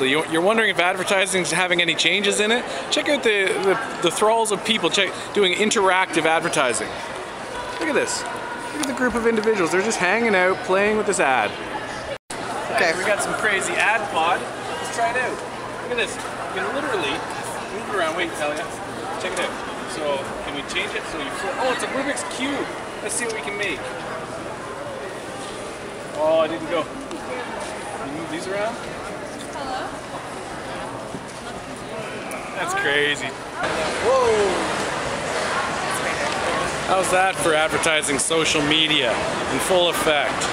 Honestly, you're wondering if advertising is having any changes in it? Check out the thralls of people doing interactive advertising. Look at this. Look at the group of individuals. They're just hanging out, playing with this ad. Okay, we got some crazy ad pod. Let's try it out. Look at this. You can literally move it around. Wait, Talia. Check it out. So, can we change it? So you flip. Oh, it's a Rubik's Cube. Let's see what we can make. Oh, I didn't go. Can you move these around? Hello? That's crazy. Whoa! How's that for advertising social media in full effect?